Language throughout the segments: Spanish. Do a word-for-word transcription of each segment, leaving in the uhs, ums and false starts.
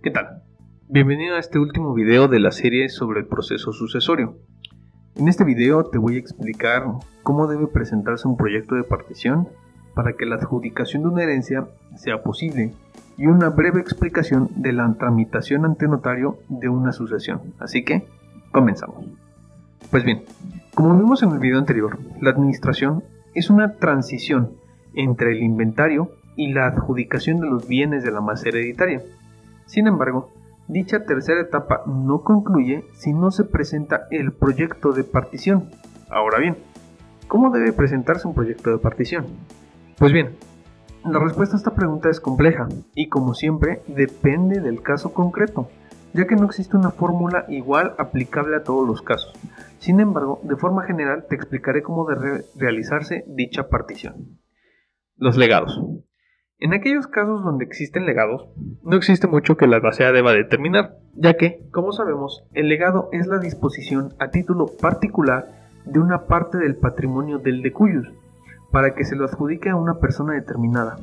¿Qué tal? Bienvenido a este último video de la serie sobre el proceso sucesorio. En este video te voy a explicar cómo debe presentarse un proyecto de partición para que la adjudicación de una herencia sea posible y una breve explicación de la tramitación ante notario de una sucesión. Así que, comenzamos. Pues bien, como vimos en el video anterior, la administración es una transición entre el inventario y la adjudicación de los bienes de la masa hereditaria. Sin embargo, dicha tercera etapa no concluye si no se presenta el proyecto de partición. Ahora bien, ¿cómo debe presentarse un proyecto de partición? Pues bien, la respuesta a esta pregunta es compleja y, como siempre, depende del caso concreto, ya que no existe una fórmula igual aplicable a todos los casos. Sin embargo, de forma general te explicaré cómo debe realizarse dicha partición. Los legados. En aquellos casos donde existen legados, no existe mucho que la albacea deba determinar, ya que, como sabemos, el legado es la disposición a título particular de una parte del patrimonio del decuyus, para que se lo adjudique a una persona determinada,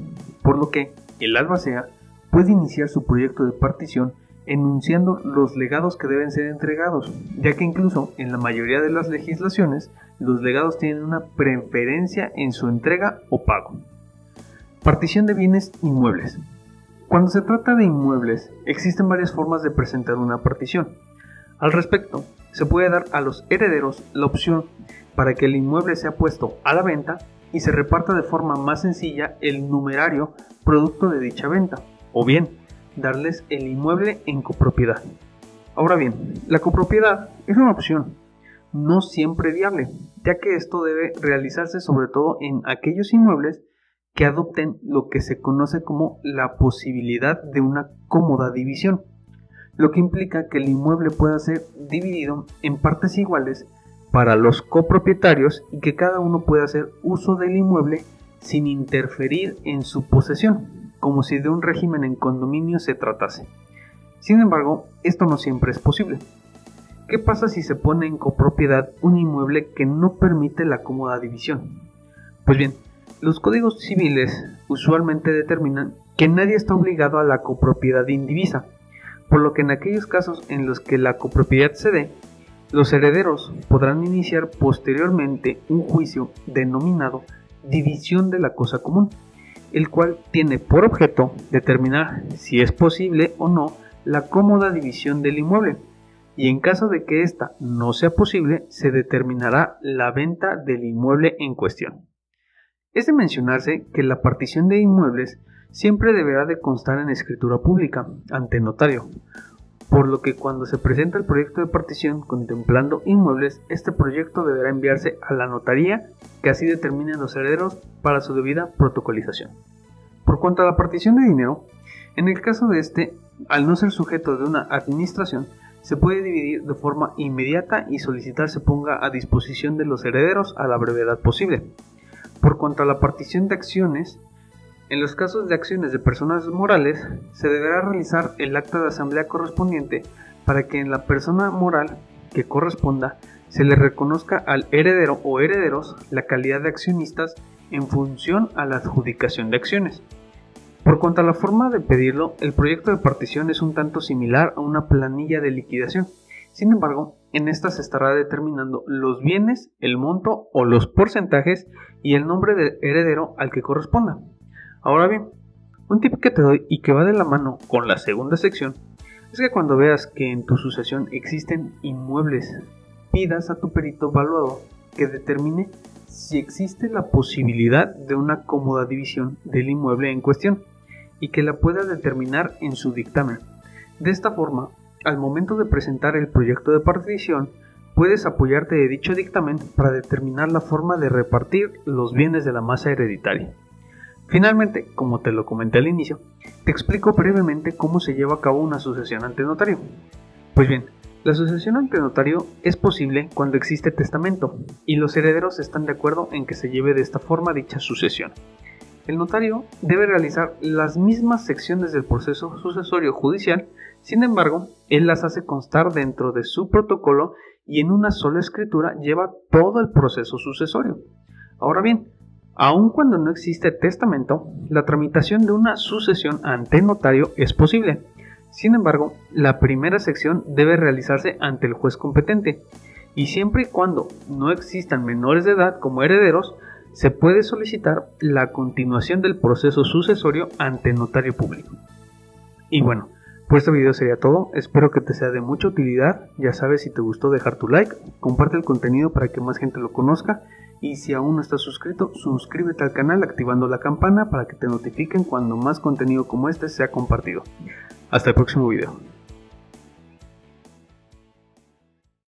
por lo que el albacea puede iniciar su proyecto de partición enunciando los legados que deben ser entregados, ya que incluso en la mayoría de las legislaciones, los legados tienen una preferencia en su entrega o pago. Partición de bienes inmuebles. Cuando se trata de inmuebles, existen varias formas de presentar una partición. Al respecto, se puede dar a los herederos la opción para que el inmueble sea puesto a la venta y se reparta de forma más sencilla el numerario producto de dicha venta, o bien, darles el inmueble en copropiedad. Ahora bien, la copropiedad es una opción no siempre viable, ya que esto debe realizarse sobre todo en aquellos inmuebles que adopten lo que se conoce como la posibilidad de una cómoda división, lo que implica que el inmueble pueda ser dividido en partes iguales para los copropietarios y que cada uno pueda hacer uso del inmueble sin interferir en su posesión, como si de un régimen en condominio se tratase. Sin embargo, esto no siempre es posible. ¿Qué pasa si se pone en copropiedad un inmueble que no permite la cómoda división? Pues bien, los códigos civiles usualmente determinan que nadie está obligado a la copropiedad indivisa, por lo que en aquellos casos en los que la copropiedad se dé, los herederos podrán iniciar posteriormente un juicio denominado división de la cosa común, el cual tiene por objeto determinar si es posible o no la cómoda división del inmueble, y en caso de que ésta no sea posible, se determinará la venta del inmueble en cuestión. Es de mencionarse que la partición de inmuebles siempre deberá de constar en escritura pública ante notario, por lo que cuando se presenta el proyecto de partición contemplando inmuebles, este proyecto deberá enviarse a la notaría que así determinen los herederos para su debida protocolización. Por cuanto a la partición de dinero, en el caso de este, al no ser sujeto de una administración, se puede dividir de forma inmediata y solicitar se ponga a disposición de los herederos a la brevedad posible. Por cuanto a la partición de acciones, en los casos de acciones de personas morales, se deberá realizar el acta de asamblea correspondiente para que en la persona moral que corresponda se le reconozca al heredero o herederos la calidad de accionistas en función a la adjudicación de acciones. Por cuanto a la forma de pedirlo, el proyecto de partición es un tanto similar a una planilla de liquidación. Sin embargo, en esta se estará determinando los bienes, el monto o los porcentajes y el nombre del heredero al que corresponda. Ahora bien, un tip que te doy y que va de la mano con la segunda sección es que cuando veas que en tu sucesión existen inmuebles, pidas a tu perito evaluador que determine si existe la posibilidad de una cómoda división del inmueble en cuestión y que la pueda determinar en su dictamen. De esta forma, al momento de presentar el proyecto de partición, puedes apoyarte de dicho dictamen para determinar la forma de repartir los bienes de la masa hereditaria. Finalmente, como te lo comenté al inicio, te explico brevemente cómo se lleva a cabo una sucesión ante notario. Pues bien, la sucesión ante notario es posible cuando existe testamento y los herederos están de acuerdo en que se lleve de esta forma dicha sucesión. El notario debe realizar las mismas secciones del proceso sucesorio judicial, sin embargo, él las hace constar dentro de su protocolo y en una sola escritura lleva todo el proceso sucesorio. Ahora bien, aun cuando no existe testamento, la tramitación de una sucesión ante notario es posible, Sin embargo, la primera sección debe realizarse ante el juez competente, y siempre y cuando no existan menores de edad como herederos, se puede solicitar la continuación del proceso sucesorio ante notario público. Y bueno, por este video sería todo, espero que te sea de mucha utilidad. Ya sabes, si te gustó, dejar tu like, comparte el contenido para que más gente lo conozca, y si aún no estás suscrito, suscríbete al canal activando la campana para que te notifiquen cuando más contenido como este sea compartido. Hasta el próximo video.